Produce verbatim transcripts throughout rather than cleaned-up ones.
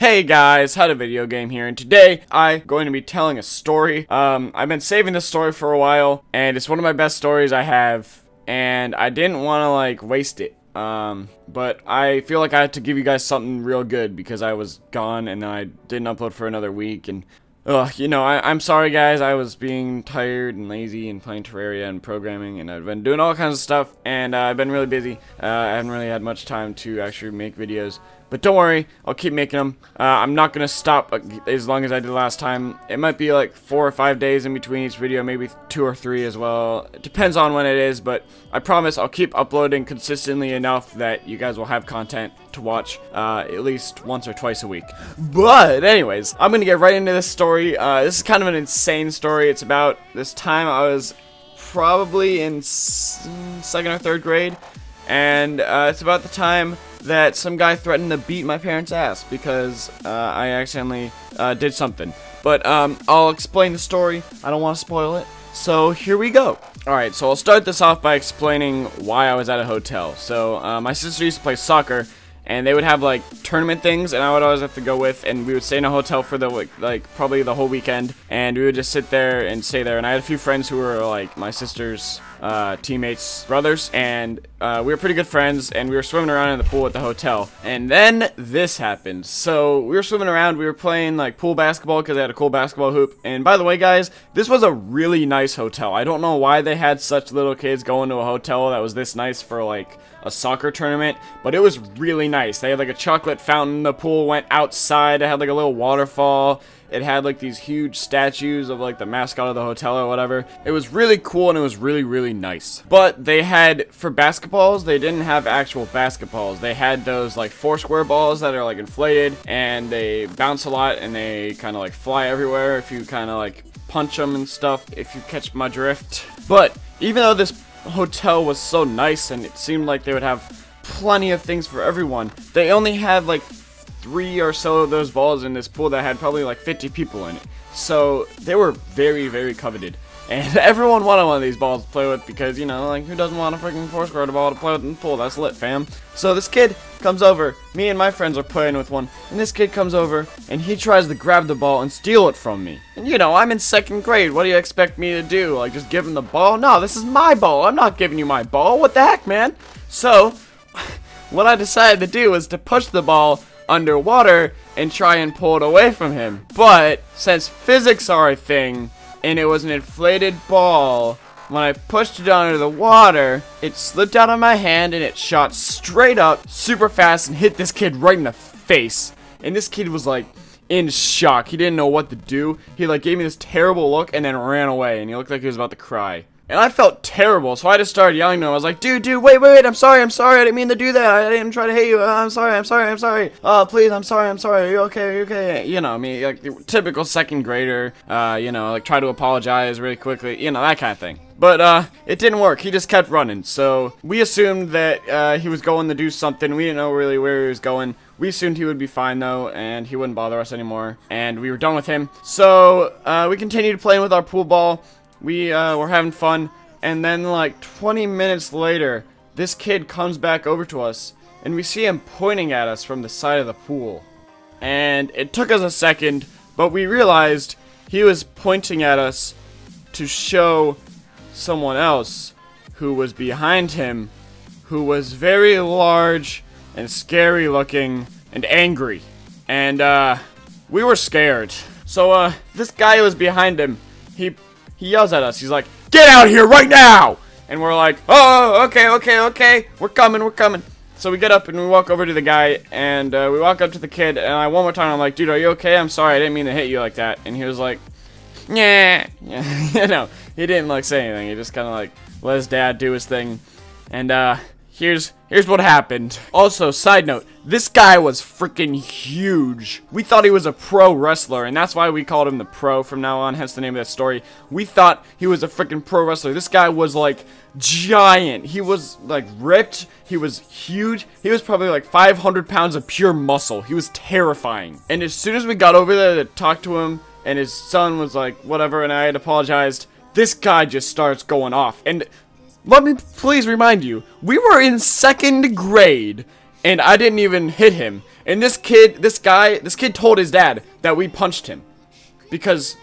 Hey guys, HowToVideoGame here, and today I'm going to be telling a story. Um, I've been saving this story for a while, and it's one of my best stories I have, and I didn't want to, like, waste it. Um, but I feel like I had to give you guys something real good, because I was gone, and I didn't upload for another week, and, ugh, you know, I, I'm sorry guys, I was being tired and lazy and playing Terraria and programming, and I've been doing all kinds of stuff, and uh, I've been really busy. Uh, I haven't really had much time to actually make videos. But don't worry, I'll keep making them. Uh, I'm not going to stop as long as I did last time. It might be like four or five days in between each video, maybe two or three as well. It depends on when it is, but I promise I'll keep uploading consistently enough that you guys will have content to watch uh, at least once or twice a week. But anyways, I'm going to get right into this story. Uh, this is kind of an insane story. It's about this time I was probably in second or third grade. And uh, it's about the time that some guy threatened to beat my parents' ass because uh, I accidentally uh, did something. But um, I'll explain the story. I don't want to spoil it. So here we go. Alright, so I'll start this off by explaining why I was at a hotel. So uh, my sister used to play soccer, and they would have like tournament things, and I would always have to go with, and we would stay in a hotel for the like, like probably the whole weekend, and we would just sit there and stay there. And I had a few friends who were like my sister's uh, teammates' brothers, and uh, we were pretty good friends, and we were swimming around in the pool at the hotel. And then this happened. So we were swimming around, we were playing like pool basketball because they had a cool basketball hoop. And by the way guys, this was a really nice hotel. I don't know why they had such little kids going to a hotel that was this nice for like a soccer tournament, but it was really nice. They had like a chocolate fountain, the pool went outside, it had like a little waterfall, it had like these huge statues of like the mascot of the hotel or whatever. It was really cool and it was really, really nice. But they had, for basketballs, they didn't have actual basketballs. They had those like four square balls that are like inflated and they bounce a lot and they kind of like fly everywhere if you kind of like punch them and stuff, if you catch my drift. But even though this hotel was so nice and it seemed like they would have plenty of things for everyone, they only had like three or so of those balls in this pool that had probably like fifty people in it. So they were very, very coveted. And everyone wanted one of these balls to play with because, you know, like, who doesn't want a freaking four square ball to play with in the pool? That's lit, fam. So this kid comes over, me and my friends are playing with one, and this kid comes over and he tries to grab the ball and steal it from me. And you know, I'm in second grade, what do you expect me to do? Like, just give him the ball? No, this is my ball, I'm not giving you my ball, what the heck, man? So what I decided to do was to push the ball underwater and try and pull it away from him. But since physics are a thing, and it was an inflated ball, when I pushed it under the water, it slipped out of my hand and it shot straight up super fast and hit this kid right in the face. And this kid was like in shock. He didn't know what to do. He like gave me this terrible look and then ran away and he looked like he was about to cry. And I felt terrible, so I just started yelling to him. I was like, dude, dude, wait, wait, wait, I'm sorry, I'm sorry, I didn't mean to do that, I didn't try to hit you, I'm sorry, I'm sorry, I'm sorry, oh, please, I'm sorry, I'm sorry, are you okay, are you okay? You know, I mean, like, typical second grader, uh, you know, like, try to apologize really quickly, you know, that kind of thing. But, uh, it didn't work, he just kept running, so we assumed that, uh, he was going to do something, we didn't know really where he was going. We assumed he would be fine though, and he wouldn't bother us anymore, and we were done with him. So, uh, we continued playing with our pool ball. We uh, were having fun, and then like twenty minutes later, this kid comes back over to us, and we see him pointing at us from the side of the pool. And it took us a second, but we realized he was pointing at us to show someone else who was behind him, who was very large and scary looking and angry. And uh, we were scared. So uh, this guy was behind him. He He yells at us, he's like, get out of here right now! And we're like, oh, okay, okay, okay, we're coming, we're coming. So we get up and we walk over to the guy, and uh, we walk up to the kid, and I one more time, I'm like, dude, are you okay? I'm sorry, I didn't mean to hit you like that. And he was like, yeah, yeah. You know, he didn't like say anything, he just kind of like let his dad do his thing. And uh, here's, here's what happened. Also, side note, this guy was freaking huge. We thought he was a pro wrestler, and that's why we called him the Pro from now on, hence the name of that story. We thought he was a freaking pro wrestler. This guy was like giant. He was like ripped. He was huge. He was probably like five hundred pounds of pure muscle. He was terrifying. And as soon as we got over there to talk to him, and his son was like, whatever, and I had apologized, this guy just starts going off. And let me please remind you, we were in second grade, and I didn't even hit him, And this kid, this guy, this kid told his dad that we punched him. Because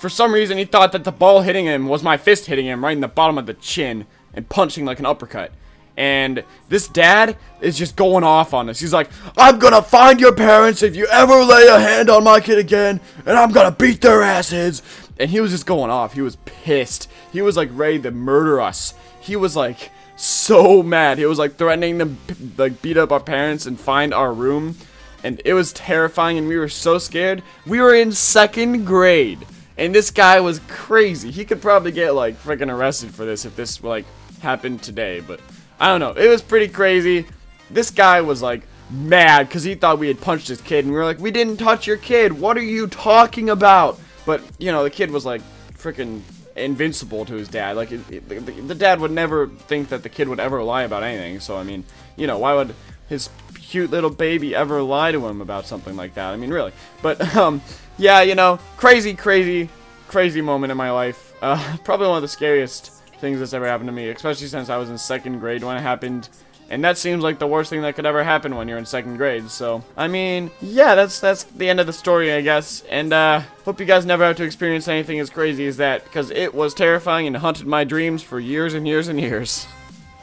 for some reason he thought that the ball hitting him was my fist hitting him right in the bottom of the chin and punching like an uppercut. And this dad is just going off on us. He's like, I'm gonna find your parents if you ever lay a hand on my kid again, and I'm gonna beat their asses. And he was just going off. He was pissed. He was like ready to murder us. He was like so mad. He was like threatening to like beat up our parents and find our room. And it was terrifying, and we were so scared. We were in second grade, and this guy was crazy. He could probably get like freaking arrested for this if this like happened today, but I don't know. It was pretty crazy. This guy was like mad because he thought we had punched his kid, and we were like, we didn't touch your kid. What are you talking about? But, you know, the kid was like freaking invincible to his dad. Like, it, it, the, the dad would never think that the kid would ever lie about anything. So, I mean, you know, why would his cute little baby ever lie to him about something like that? I mean, really. But, um, yeah, you know, crazy, crazy, crazy moment in my life. Uh, probably one of the scariest things that's ever happened to me, especially since I was in second grade when it happened, and that seems like the worst thing that could ever happen when you're in second grade. So I mean, yeah, that's that's the end of the story, I guess. And uh hope you guys never have to experience anything as crazy as that, because it was terrifying and haunted my dreams for years and years and years.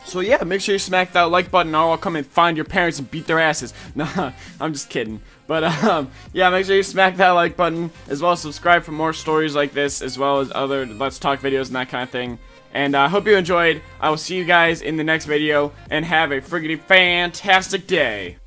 So yeah, make sure you smack that like button or I'll come and find your parents and beat their asses. Nah, I'm just kidding. But um, yeah, make sure you smack that like button, as well as subscribe for more stories like this, as well as other Let's Talk videos and that kind of thing. And I uh, hope you enjoyed. I will see you guys in the next video, and have a friggity fantastic day.